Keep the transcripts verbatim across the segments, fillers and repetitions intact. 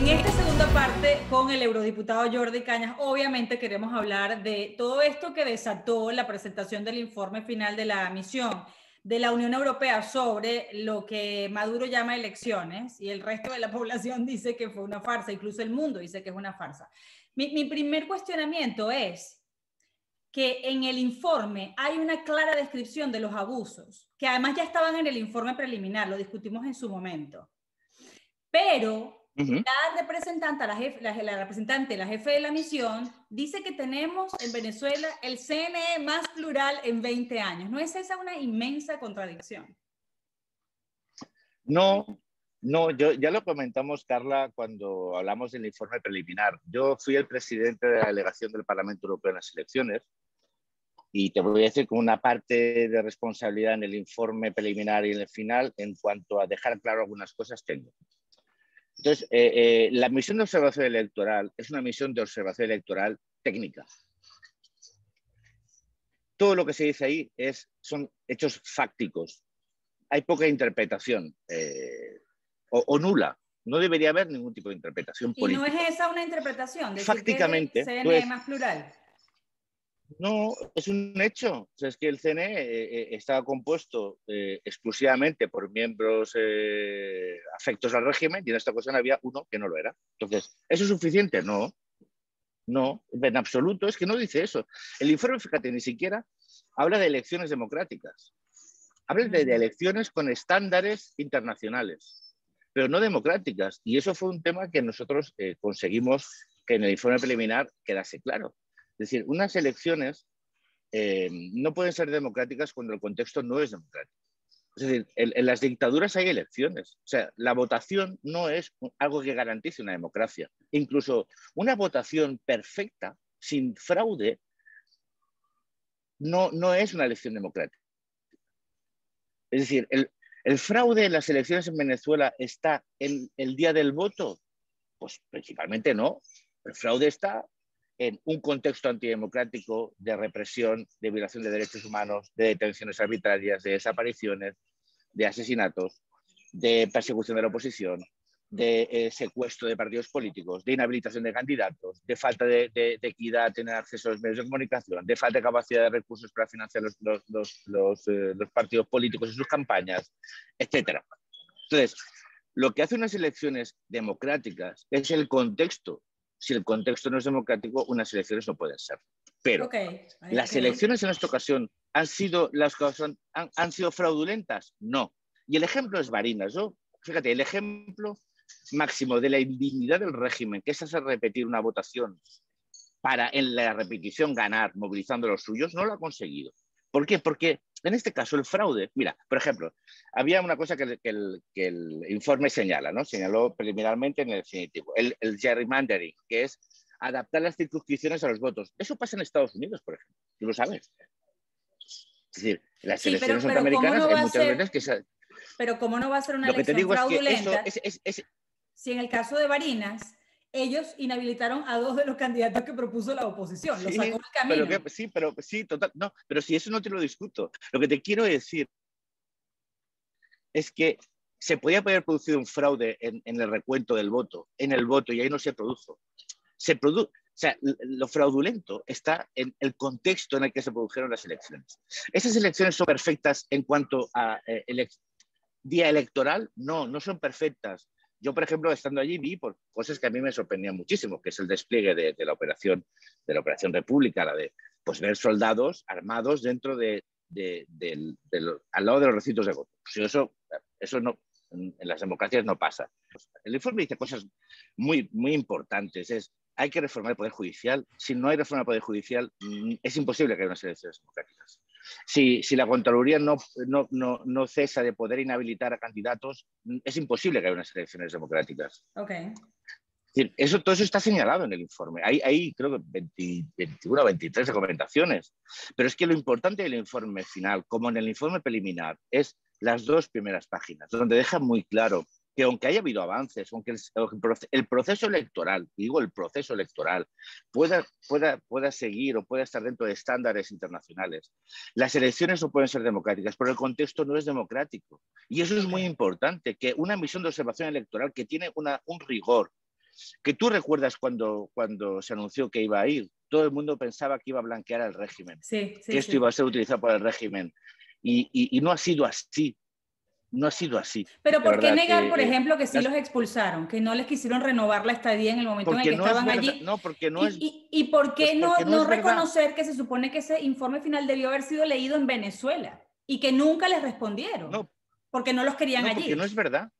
En esta segunda parte con el eurodiputado Jordi Cañas, obviamente queremos hablar de todo esto que desató la presentación del informe final de la misión de la Unión Europea sobre lo que Maduro llama elecciones, y el resto de la población dice que fue una farsa, incluso el mundo dice que es una farsa. Mi, mi primer cuestionamiento es que en el informe hay una clara descripción de los abusos, que además ya estaban en el informe preliminar, lo discutimos en su momento, pero... Uh-huh. La representante, la, jefe, la, la representante, la jefe de la misión, dice que tenemos en Venezuela el C N E más plural en veinte años. ¿No es esa una inmensa contradicción? No, no, yo, ya lo comentamos, Carla, cuando hablamos del informe preliminar. Yo fui el presidente de la delegación del Parlamento Europeo en las elecciones y te voy a decir que una parte de responsabilidad en el informe preliminar y en el final en cuanto a dejar claro algunas cosas tengo. Entonces, eh, eh, la misión de observación electoral es una misión de observación electoral técnica. Todo lo que se dice ahí es, son hechos fácticos. Hay poca interpretación eh, o, o nula. No debería haber ningún tipo de interpretación política. ¿Y no es esa una interpretación? De Fácticamente. ¿C N E pues, más plural? No, es un hecho. O sea, es que el C N E eh, estaba compuesto eh, exclusivamente por miembros eh, afectos al régimen y en esta ocasión había uno que no lo era. Entonces, ¿eso es suficiente? No, no, en absoluto. Es que no dice eso. El informe, fíjate, ni siquiera habla de elecciones democráticas. Habla de, de elecciones con estándares internacionales, pero no democráticas. Y eso fue un tema que nosotros eh, conseguimos que en el informe preliminar quedase claro. Es decir, unas elecciones eh, no pueden ser democráticas cuando el contexto no es democrático. Es decir, en, en las dictaduras hay elecciones. O sea, la votación no es algo que garantice una democracia. Incluso una votación perfecta, sin fraude, no, no es una elección democrática. Es decir, el, el fraude en las elecciones en Venezuela está en el día del voto. Pues principalmente no. El fraude está... en un contexto antidemocrático de represión, de violación de derechos humanos, de detenciones arbitrarias, de desapariciones, de asesinatos, de persecución de la oposición, de eh, secuestro de partidos políticos, de inhabilitación de candidatos, de falta de, de, de equidad en el acceso a los medios de comunicación, de falta de capacidad de recursos para financiar los, los, los, los, eh, los partidos políticos y sus campañas, etcétera. Entonces, lo que hace unas elecciones democráticas es el contexto. Si el contexto no es democrático, unas elecciones no pueden ser. Pero okay. ¿Las elecciones en esta ocasión han sido, las han, han sido fraudulentas? No. Y el ejemplo es Barinas. Yo, fíjate, el ejemplo máximo de la indignidad del régimen, que es hacer repetir una votación para en la repetición ganar, movilizando a los suyos, no lo ha conseguido. ¿Por qué? Porque en este caso el fraude... Mira, por ejemplo, había una cosa que el, que el, que el informe señala, ¿no? Señaló preliminarmente en el definitivo, el, el gerrymandering, que es adaptar las circunscripciones a los votos. Eso pasa en Estados Unidos, por ejemplo. Tú lo sabes. Es decir, las sí, elecciones pero, pero norteamericanas no hay muchas ser, veces que... Se... Pero ¿cómo no va a ser una elección fraudulenta? Es que es, es, es... Si en el caso de Barinas... Ellos inhabilitaron a dos de los candidatos que propuso la oposición. Sí, los sacó del camino. Pero que, sí, pero sí, total. No, pero si eso no te lo discuto. Lo que te quiero decir es que se podía haber producido un fraude en, en el recuento del voto, en el voto, y ahí no se produjo. Se produ, o sea, lo fraudulento está en el contexto en el que se produjeron las elecciones. ¿Esas elecciones son perfectas en cuanto a eh, ele- día electoral? No, no son perfectas. Yo, por ejemplo, estando allí, vi por cosas que a mí me sorprendían muchísimo, que es el despliegue de, de, la, operación, de la operación República, la de pues, ver soldados armados dentro de, de, de, de, de lo, al lado de los recintos de voto. Pues eso eso no, en las democracias no pasa. El informe dice cosas muy, muy importantes. Es, hay que reformar el Poder Judicial. Si no hay reforma del Poder Judicial, es imposible que haya unas elecciones democráticas. Si, si la Contraloría no, no, no, no cesa de poder inhabilitar a candidatos, es imposible que haya unas elecciones democráticas. Okay. Es decir, eso, todo eso está señalado en el informe. Hay, hay creo que veintiuno o veintitrés recomendaciones. Pero es que lo importante del informe final, como en el informe preliminar, es las dos primeras páginas, donde deja muy claro que aunque haya habido avances, aunque el, el proceso electoral, digo el proceso electoral, pueda, pueda, pueda seguir o pueda estar dentro de estándares internacionales, las elecciones no pueden ser democráticas, pero el contexto no es democrático. Y eso es muy importante, que una misión de observación electoral que tiene una, un rigor, que tú recuerdas cuando, cuando se anunció que iba a ir, todo el mundo pensaba que iba a blanquear al régimen, sí, sí, que esto sí. iba a ser utilizado por el régimen. Y, y, y no ha sido así. No ha sido así. Pero ¿por qué negar, por ejemplo, que sí los expulsaron? Que no les quisieron renovar la estadía en el momento en el que estaban allí. No, porque no es... ¿Y, y, y por qué no, no reconocer que se supone que ese informe final debió haber sido leído en Venezuela? Y que nunca les respondieron. No, porque no los querían allí. No, porque no es verdad.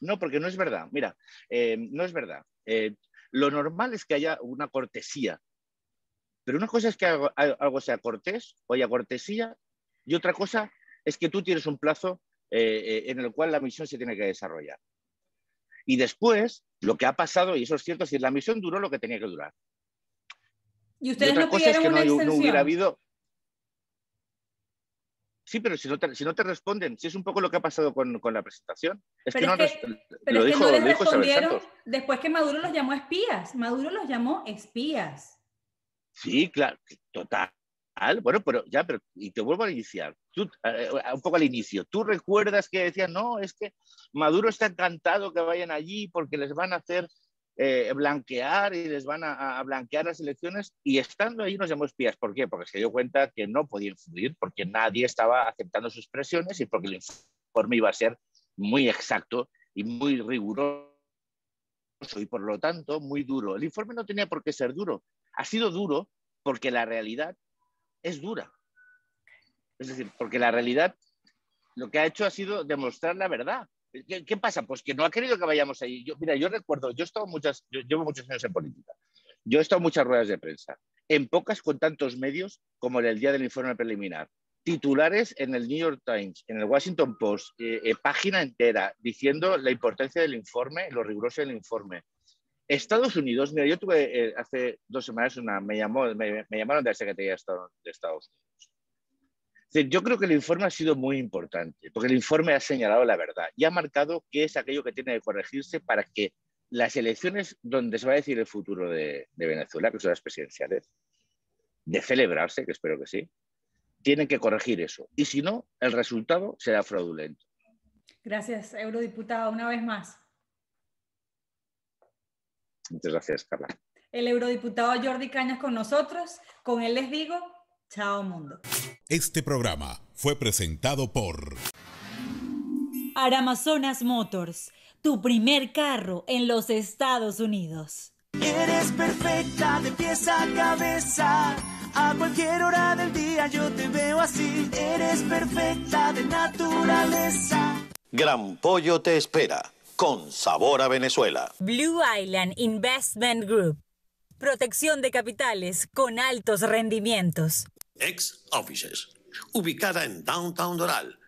No, porque no es verdad. Mira, eh, no es verdad. Eh, lo normal es que haya una cortesía. Pero una cosa es que algo, algo sea cortés o haya cortesía. Y otra cosa es que tú tienes un plazo Eh, eh, en el cual la misión se tiene que desarrollar. Y después, lo que ha pasado, y eso es cierto, si la misión duró lo que tenía que durar. Y ustedes y otra no cosa es que una no, no hubiera habido... Sí, pero si no, te, si no te responden, si es un poco lo que ha pasado con, con la presentación. Es pero que, es que no nos, pero lo es dijo, que no les lo dijo respondieron después que Maduro los llamó espías. Maduro los llamó espías. Sí, claro, total. Bueno, pero ya, pero y te vuelvo a iniciar, tú, uh, un poco al inicio, ¿tú recuerdas que decían, no, es que Maduro está encantado que vayan allí porque les van a hacer eh, blanquear y les van a, a blanquear las elecciones? Y estando ahí nos llamó espías. ¿Por qué? Porque se dio cuenta que no podía influir, porque nadie estaba aceptando sus presiones y porque el informe iba a ser muy exacto y muy riguroso y por lo tanto muy duro. El informe no tenía por qué ser duro, ha sido duro porque la realidad es dura. Es decir, porque la realidad lo que ha hecho ha sido demostrar la verdad. ¿Qué, qué pasa? Pues que no ha querido que vayamos ahí. Yo, mira, yo recuerdo, yo he estado muchas, yo llevo muchos años en política, yo he estado en muchas ruedas de prensa, en pocas con tantos medios como en el día del informe preliminar. Titulares en el New York Times, en el Washington Post, eh, eh, página entera diciendo la importancia del informe, lo riguroso del informe. Estados Unidos, mira, yo tuve eh, hace dos semanas una, me, llamó, me, me llamaron de la Secretaría de Estado de Estados Unidos. Es decir, yo creo que el informe ha sido muy importante, porque el informe ha señalado la verdad y ha marcado qué es aquello que tiene que corregirse para que las elecciones donde se va a decidir el futuro de, de Venezuela, que son las presidenciales, de celebrarse, que espero que sí, tienen que corregir eso. Y si no, el resultado será fraudulento. Gracias, eurodiputado, una vez más. Muchas gracias, Carla. El eurodiputado Jordi Cañas con nosotros. Con él les digo, chao mundo. Este programa fue presentado por Amazonas Motors, tu primer carro en los Estados Unidos. Eres perfecta de pies a cabeza, a cualquier hora del día yo te veo así. Eres perfecta de naturaleza. Gran Pollo te espera. Con sabor a Venezuela. Blue Island Investment Group. Protección de capitales con altos rendimientos. Ex Offices. Ubicada en Downtown Doral.